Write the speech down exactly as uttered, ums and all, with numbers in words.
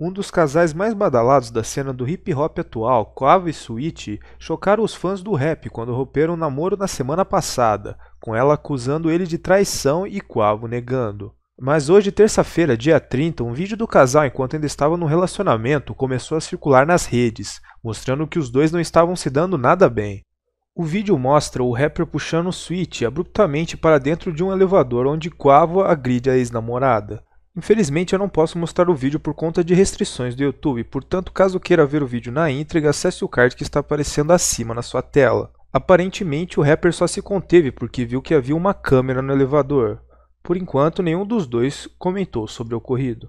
Um dos casais mais badalados da cena do hip-hop atual, Quavo e Saweetie, chocaram os fãs do rap quando romperam o namoro na semana passada, com ela acusando ele de traição e Quavo negando. Mas hoje, terça-feira, dia trinta, um vídeo do casal enquanto ainda estava no relacionamento começou a circular nas redes, mostrando que os dois não estavam se dando nada bem. O vídeo mostra o rapper puxando Saweetie abruptamente para dentro de um elevador onde Quavo agride a ex-namorada. Infelizmente eu não posso mostrar o vídeo por conta de restrições do YouTube, portanto caso queira ver o vídeo na íntegra, acesse o card que está aparecendo acima na sua tela. Aparentemente o rapper só se conteve porque viu que havia uma câmera no elevador. Por enquanto nenhum dos dois comentou sobre o ocorrido.